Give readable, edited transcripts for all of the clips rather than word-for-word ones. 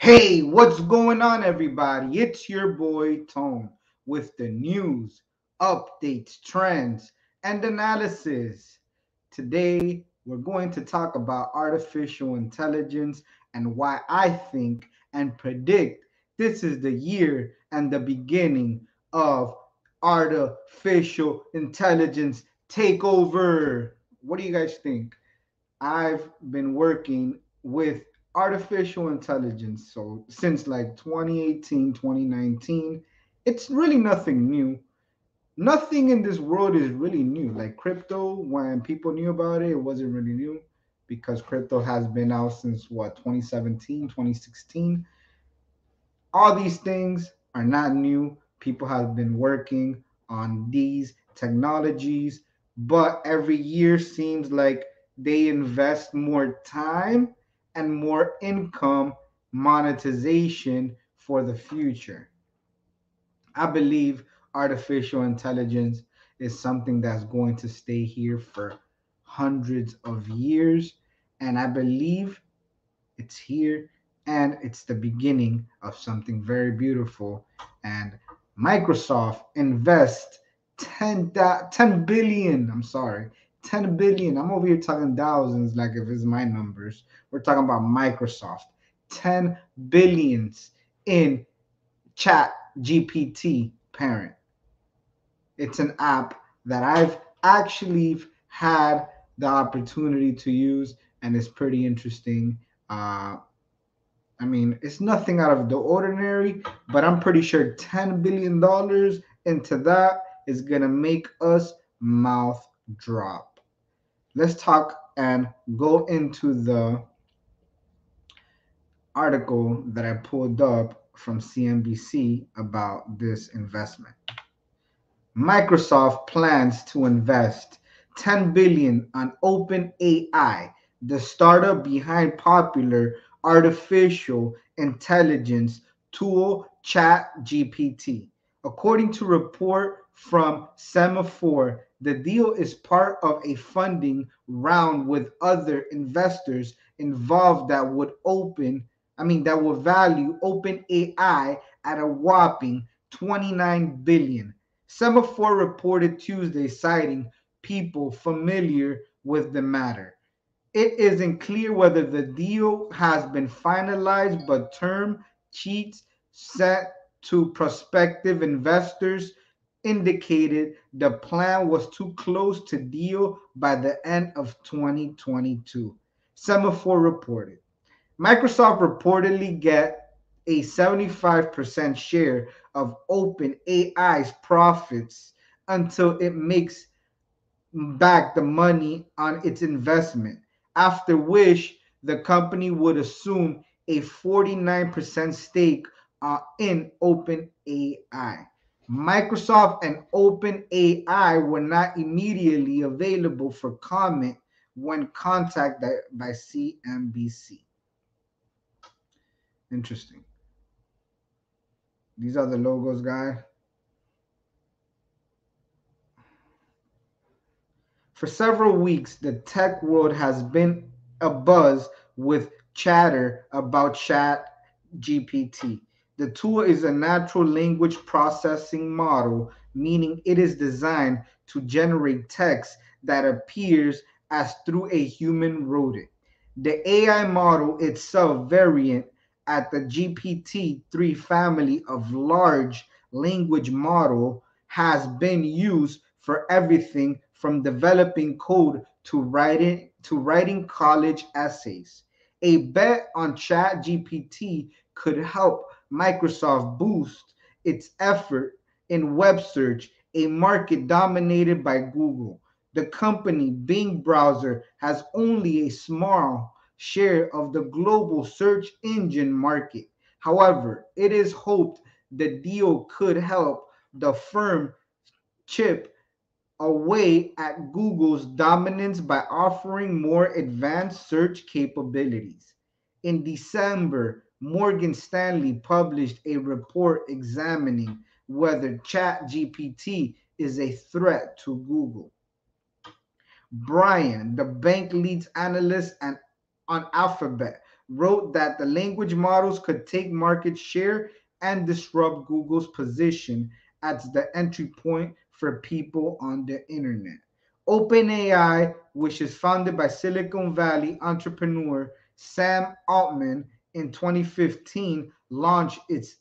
Hey, what's going on, everybody? It's your boy Tone with the news, updates, trends, and analysis. Today, we're going to talk about artificial intelligence and why I think and predict this is the year and the beginning of artificial intelligence takeover. What do you guys think? I've been working with artificial intelligence so since like 2018, 2019. It's really nothing new. Nothing in this world is really new. Like crypto, when people knew about it, it wasn't really new because crypto has been out since what, 2017, 2016. All these things are not new. People have been working on these technologies, but every year seems like they invest more time and more income monetization for the future. I believe artificial intelligence is something that's going to stay here for hundreds of years, and I believe it's here and it's the beginning of something very beautiful. And Microsoft invests 10 billion. I'm over here talking thousands like if it's my numbers. We're talking about Microsoft. 10 billions in ChatGPT parent. It's an app that I've actually had the opportunity to use, and it's pretty interesting. I mean, it's nothing out of the ordinary, but I'm pretty sure $10 billion into that is going to make us mouth drop. Let's talk and go into the article that I pulled up from CNBC about this investment. Microsoft plans to invest $10 billion on OpenAI, the startup behind popular artificial intelligence tool ChatGPT. According to a report from Semafor, the deal is part of a funding round with other investors involved that would value OpenAI at a whopping $29 billion. Semafor reported Tuesday, citing people familiar with the matter. It isn't clear whether the deal has been finalized, but term sheets sent to prospective investors indicated the plan was too close to deal by the end of 2022. Semafor reported. Microsoft reportedly get a 75% share of OpenAI's profits until it makes back the money on its investment, after which the company would assume a 49% stake in OpenAI. Microsoft and OpenAI were not immediately available for comment when contacted by CNBC. Interesting. These are the logos, guys. For several weeks, the tech world has been abuzz with chatter about ChatGPT. The tool is a natural language processing model, meaning it is designed to generate text that appears as through a human wrote it. The AI model itself, variant at the GPT-3 family of large language model, has been used for everything from developing code to writing college essays. A bet on ChatGPT could help Microsoft boost its effort in web search, a market dominated by Google. The company Bing browser has only a small share of the global search engine market. However, it is hoped the deal could help the firm chip away at Google's dominance by offering more advanced search capabilities. In December, Morgan Stanley published a report examining whether ChatGPT is a threat to Google. Brian, the bank lead analyst on Alphabet, wrote that the language models could take market share and disrupt Google's position as the entry point for people on the internet. OpenAI, which is founded by Silicon Valley entrepreneur Sam Altman in 2015, launched its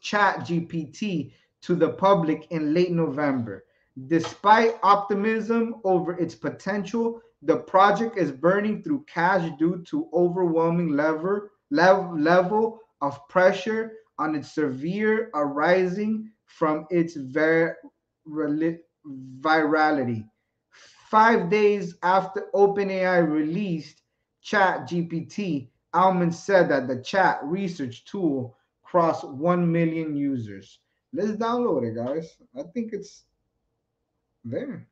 ChatGPT to the public in late November. Despite optimism over its potential, the project is burning through cash due to overwhelming level of pressure on its severe arising from its virality. 5 days after OpenAI released ChatGPT, Altman said that the chat research tool crossed 1 million users. Let's download it, guys. I think it's there.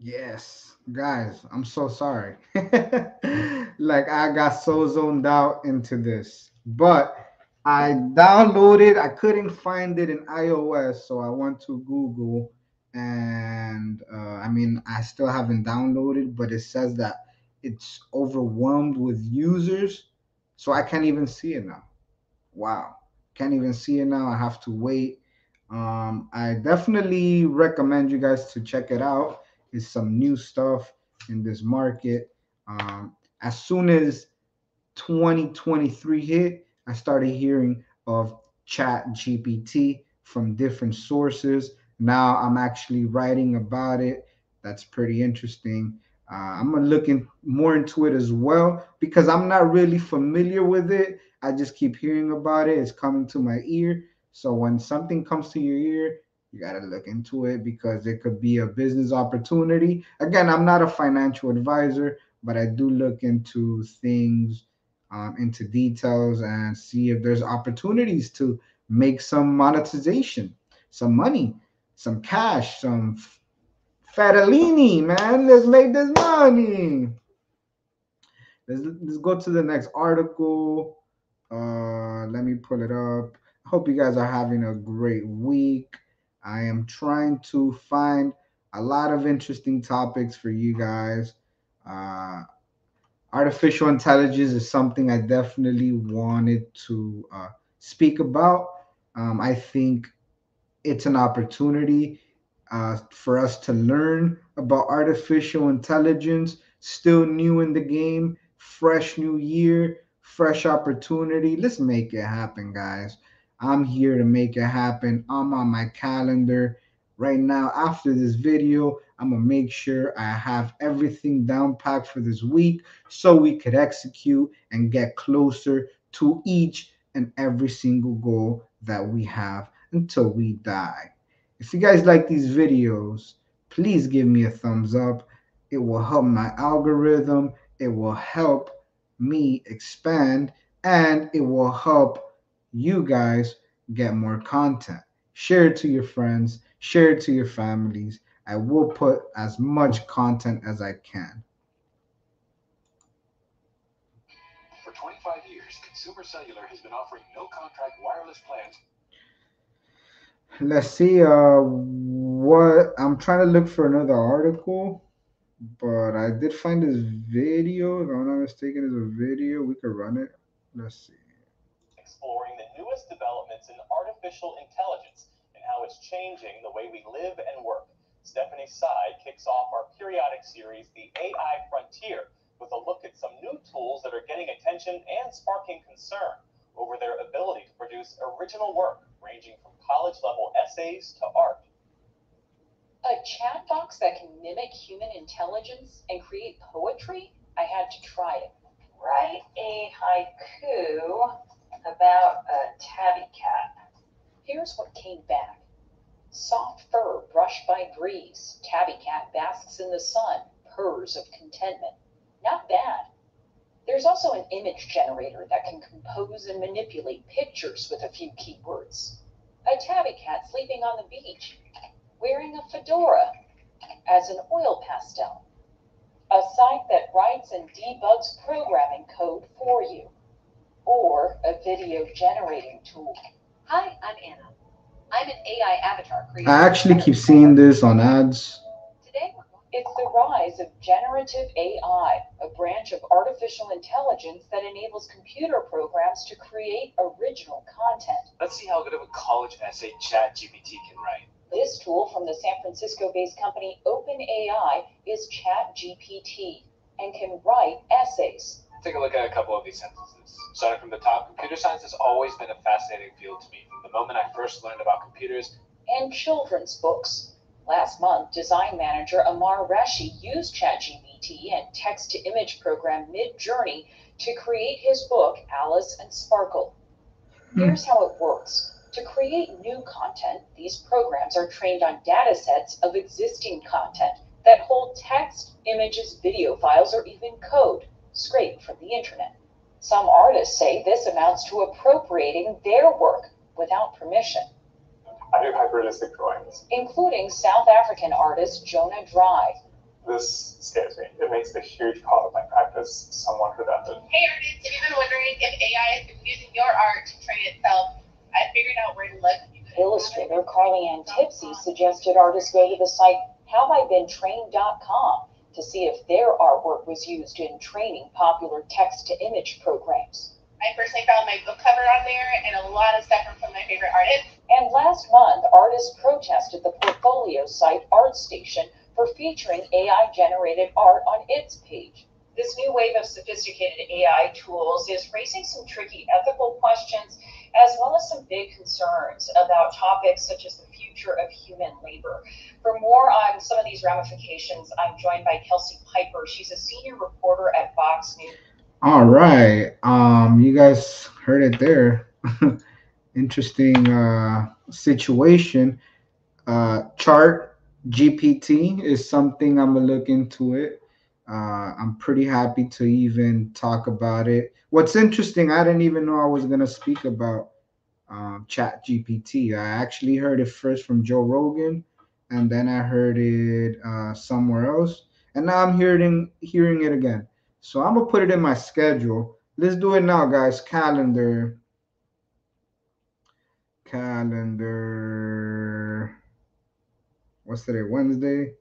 Yes, guys, I'm so sorry. Like, I got so zoned out into this, but I downloaded, I couldn't find it in iOS, so I went to Google, and I mean, I still haven't downloaded, but it says that it's overwhelmed with users, so I can't even see it now. Wow, can't even see it now. I have to wait. I definitely recommend you guys to check it out. Is some new stuff in this market. As soon as 2023 hit, I started hearing of ChatGPT from different sources. Now I'm actually writing about it. That's pretty interesting. I'm gonna look more into it as well, because I'm not really familiar with it. I just keep hearing about it. It's coming to my ear. So when something comes to your ear, you got to look into it, because it could be a business opportunity. Again, I'm not a financial advisor, but I do look into things, into details, and see if there's opportunities to make some monetization, some money, some cash, some fettuccine, man. Let's make this money. Let's go to the next article. Let me pull it up. I hope you guys are having a great week. I am trying to find a lot of interesting topics for you guys. Artificial intelligence is something I definitely wanted to speak about. I think it's an opportunity for us to learn about artificial intelligence, still new in the game, fresh new year, fresh opportunity. Let's make it happen, guys. I'm here to make it happen. I'm on my calendar right now. After this video, I'm gonna make sure I have everything down packed for this week, so we could execute and get closer to each and every single goal that we have until we die. If you guys like these videos, please give me a thumbs up. It will help my algorithm. It will help me expand, and it will help you guys get more content. Share it to your friends, share it to your families. I will put as much content as I can. For 25 years, Consumer Cellular has been offering no-contract wireless plans. Let's see what I'm trying to look for another article, but I did find this video. If I'm not mistaken, it's a video. We could run it. Let's see. Exploring the newest developments in artificial intelligence and how it's changing the way we live and work. Stephanie Sai kicks off our periodic series, The AI Frontier, with a look at some new tools that are getting attention and sparking concern over their ability to produce original work, ranging from college-level essays to art. A chat box that can mimic human intelligence and create poetry? I had to try it. Write a haiku about a tabby cat. Here's what came back. Soft fur brushed by breeze. Tabby cat basks in the sun, purrs of contentment. Not bad. There's also an image generator that can compose and manipulate pictures with a few keywords. A tabby cat sleeping on the beach, wearing a fedora as an oil pastel. A site that writes and debugs programming code for you, or a video generating tool. Hi, I'm Anna. I'm an AI avatar creator. I actually keep seeing this on ads. It's the rise of generative AI, a branch of artificial intelligence that enables computer programs to create original content. Let's see how good of a college essay ChatGPT can write. This tool from the San Francisco-based company OpenAI is ChatGPT and can write essays. Take a look at a couple of these sentences. Starting from the top, computer science has always been a fascinating field to me from the moment I first learned about computers. And children's books. Last month, design manager Amar Rashi used ChatGPT and text-to-image program Midjourney to create his book, Alice and Sparkle. Here's how it works. To create new content, these programs are trained on data sets of existing content that hold text, images, video files, or even code scraped from the internet. Some artists say this amounts to appropriating their work without permission. I do hyperrealistic drawings. Including South African artist Jonah Drive. This scares me. It makes a huge part of my practice somewhat redundant. Hey artists, if you've been wondering if AI has been using your art to train itself, I figured out where to look. Illustrator Carly Ann Tipsy suggested artists go to the site haveibeentrained.com to see if their artwork was used in training popular text-to-image programs. I personally found my book cover on there and a lot of stuff from my favorite artists. And last month, artists protested the portfolio site ArtStation for featuring AI-generated art on its page. This new wave of sophisticated AI tools is raising some tricky ethical questions, as well as some big concerns about topics such as the future of human labor. For more on some of these ramifications, I'm joined by Kelsey Piper. She's a senior reporter at Vox News. All right. You guys heard it there. Interesting situation. Chart GPT is something I'm gonna look into it. I'm pretty happy to even talk about it. What's interesting, I didn't even know I was gonna speak about Chat GPT. I actually heard it first from Joe Rogan, and then I heard it somewhere else, and now I'm hearing it again. So I'm gonna put it in my schedule. Let's do it now, guys. Calendar. What's today? Wednesday.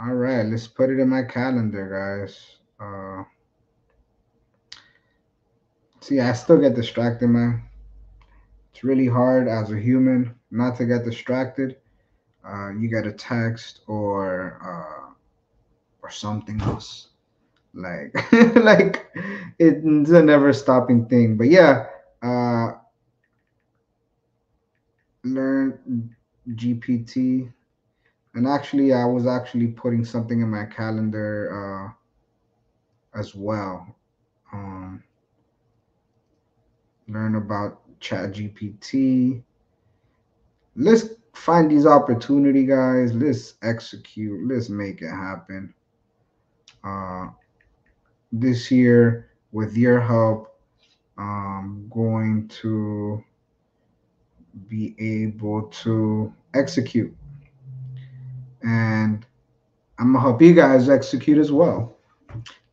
All right, let's put it in my calendar, guys. See, I still get distracted, man. It's really hard as a human not to get distracted. You get a text or something else. Like, like it's a never stopping thing. But yeah, learn GPT. And actually, I was actually putting something in my calendar as well. Learn about ChatGPT. Let's find these opportunity, guys. Let's execute. Let's make it happen. This year, with your help, I'm going to be able to execute. And I'm going to help you guys execute as well.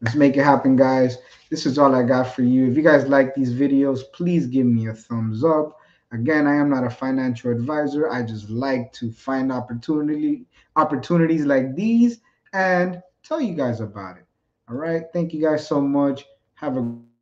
Let's make it happen, guys. This is all I got for you. If you guys like these videos, please give me a thumbs up. Again, I am not a financial advisor. I just like to find opportunities like these and tell you guys about it. All right. Thank you guys so much. Have a